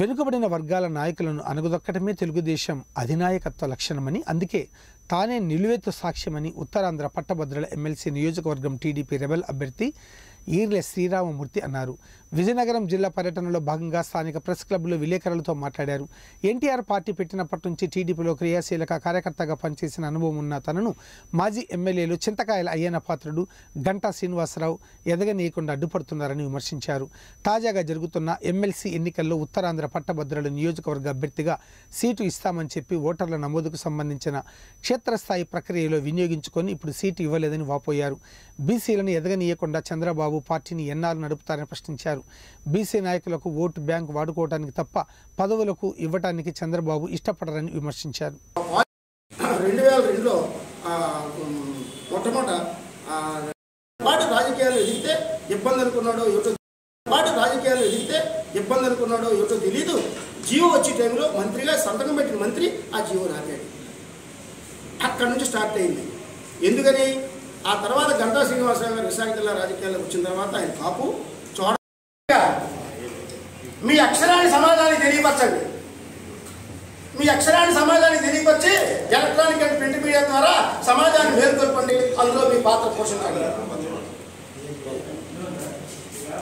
వెనుకబడిన వర్గాల నాయకులను అణగదొక్కడమే తెలుగుదేశం అధినాయకత్వ లక్షణమని, అందుకే తానే నిలువెత్తు సాక్ష్యమని ఉత్తరాంధ్ర పట్టభద్రుల ఎమ్మెల్సీ నియోజకవర్గం టిడిపి రెబెల్ అభ్యర్థి ఈర్లే శ్రీరామ మూర్తి అన్నారు. విజయనగరం జిల్లా పర్యటనలో భాగంగా స్థానిక ప్రెస్ క్లబ్లో విలేకరులతో మాట్లాడారు. ఎన్టీఆర్ పార్టీ పెట్టినప్పటి నుంచి టీడీపీలో క్రియాశీలక కార్యకర్తగా పనిచేసిన అనుభవం ఉన్న తనను మాజీ ఎమ్మెల్యేలు చింతకాయల అయ్యన్న పాత్రుడు, గంటా శ్రీనివాసరావు ఎదగనీయకుండా అడ్డుపడుతున్నారని విమర్శించారు. తాజాగా జరుగుతున్న ఎమ్మెల్సీ ఎన్నికల్లో ఉత్తరాంధ్ర పట్టభద్రుల నియోజకవర్గ అభ్యర్థిగా సీటు ఇస్తామని చెప్పి ఓటర్ల నమోదుకు సంబంధించిన క్షేత్రస్థాయి ప్రక్రియలో వినియోగించుకొని ఇప్పుడు సీటు ఇవ్వలేదని వాపోయారు. బీసీలను ఎదగనీయకుండా చంద్రబాబు పార్టీని ఎన్నాళ్ళు నడుపుతారని ప్రశ్నించారు. బీసీ నాయకులకు ఓటు బ్యాంక్ వాడుకోవడానికి తప్ప పదవులకు ఇవ్వటానికి చంద్రబాబు ఇష్టపడరని విమర్శించారు. 2002లో మొట్టమొదట పార్టీ రాజకీయాలు ఎదిగితే ఇబ్బంది అనుకున్నాడో ఏటో తెలియదు. జీవో వచ్చే టైంలో మంత్రిగా సంతకం పెట్టిన మంత్రి ఆ జీవో రాపాడు. అక్కడ నుంచి స్టార్ట్ అయింది. ఎందుకని ఆ తర్వాత గంటా శ్రీనివాసరావు గారు విశాఖ జిల్లా రాజకీయాల్లోకి వచ్చిన తర్వాత ఆయన కాపు చోడ మీ అక్షరాన్ని సమాజానికి తెలియపరచండి. మీ అక్షరాన్ని సమాజానికి తెలియపరిచి ఎలక్ట్రానిక్ అండ్ ప్రింట్ మీడియా ద్వారా సమాజాన్ని మేల్కొల్పండి. అందులో మీ పాత్ర పోషించండి.